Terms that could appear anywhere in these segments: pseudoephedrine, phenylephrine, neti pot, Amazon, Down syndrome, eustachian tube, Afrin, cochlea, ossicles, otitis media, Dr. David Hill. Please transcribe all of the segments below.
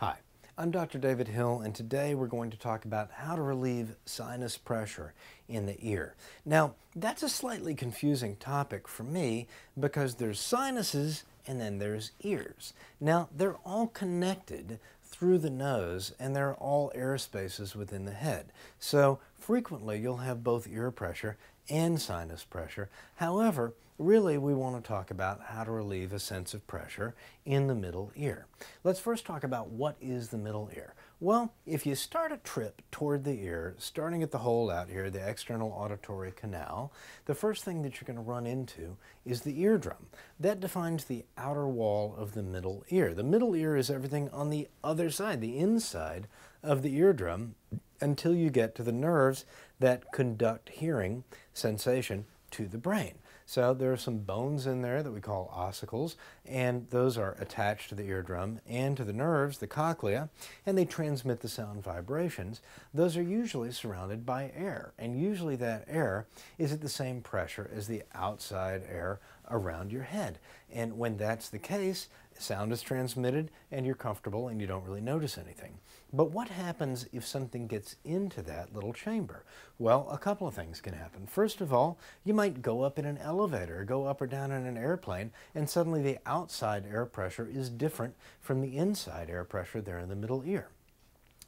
Hi, I'm Dr. David Hill, and today we're going to talk about how to relieve sinus pressure in the ear. Now, that's a slightly confusing topic for me because there's sinuses and then there's ears. Now, they're all connected through the nose and they're all air spaces within the head. So, frequently you'll have both ear pressure and sinus pressure. However, really, we want to talk about how to relieve a sense of pressure in the middle ear. Let's first talk about what is the middle ear. Well, if you start a trip toward the ear, starting at the hole out here, the external auditory canal, the first thing that you're going to run into is the eardrum. That defines the outer wall of the middle ear. The middle ear is everything on the other side, the inside of the eardrum, until you get to the nerves that conduct hearing sensation to the brain. So there are some bones in there that we call ossicles, and those are attached to the eardrum and to the nerves, the cochlea, and they transmit the sound vibrations. Those are usually surrounded by air, and usually that air is at the same pressure as the outside air around your head. And when that's the case, sound is transmitted and you're comfortable and you don't really notice anything. But what happens if something gets into that little chamber? Well, a couple of things can happen. First of all, you might go up in an elevator, go up or down in an airplane, and suddenly the outside air pressure is different from the inside air pressure there in the middle ear.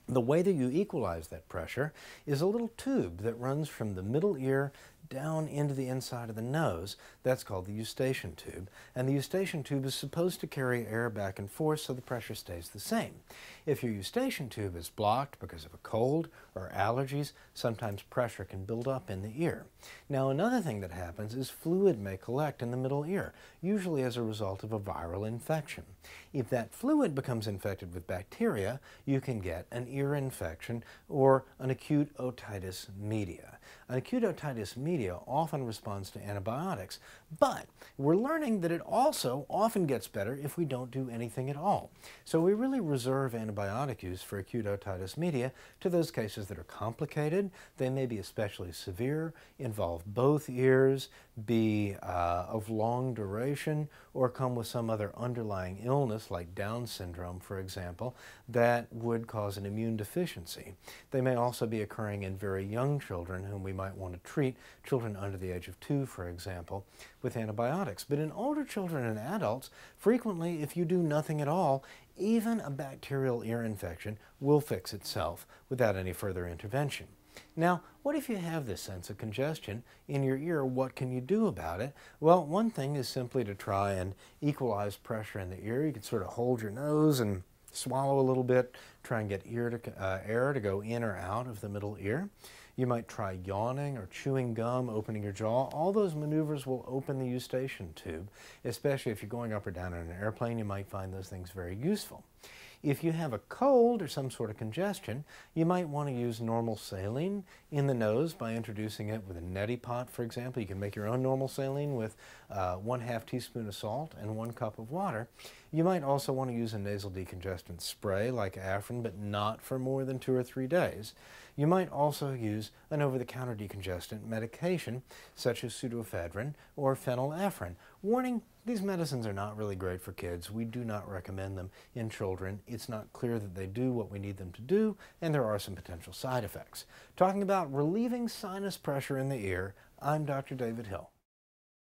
The way that you equalize that pressure is a little tube that runs from the middle ear down into the inside of the nose. That's called the eustachian tube. And the eustachian tube is supposed to carry air back and forth so the pressure stays the same. If your eustachian tube is blocked because of a cold or allergies, sometimes pressure can build up in the ear. Now, another thing that happens is fluid may collect in the middle ear, usually as a result of a viral infection. If that fluid becomes infected with bacteria, you can get an ear infection or an acute otitis media. An acute otitis media often responds to antibiotics, but we're learning that it also often gets better if we don't do anything at all. So we really reserve antibiotic use for acute otitis media to those cases that are complicated. They may be especially severe, involve both ears, be of long duration, or come with some other underlying illness like Down syndrome, for example, that would cause an immune deficiency. They may also be occurring in very young children whom we might want to treat, children under the age of 2, for example, with antibiotics. But in older children and adults, frequently, if you do nothing at all, even a bacterial ear infection will fix itself without any further intervention. Now, what if you have this sense of congestion in your ear? What can you do about it? Well, one thing is simply to try and equalize pressure in the ear. You can sort of hold your nose and swallow a little bit, try and get air to go in or out of the middle ear. You might try yawning or chewing gum, opening your jaw. All those maneuvers will open the eustachian tube, especially if you're going up or down in an airplane. You might find those things very useful. If you have a cold or some sort of congestion, you might want to use normal saline in the nose by introducing it with a neti pot, for example. You can make your own normal saline with 1/2 teaspoon of salt and 1 cup of water. You might also want to use a nasal decongestant spray like Afrin, but not for more than 2 or 3 days. You might also use an over-the-counter decongestant medication such as pseudoephedrine or phenylephrine. Warning, these medicines are not really great for kids. We do not recommend them in children. It's not clear that they do what we need them to do, and there are some potential side effects. Talking about relieving sinus pressure in the ear, I'm Dr. David Hill.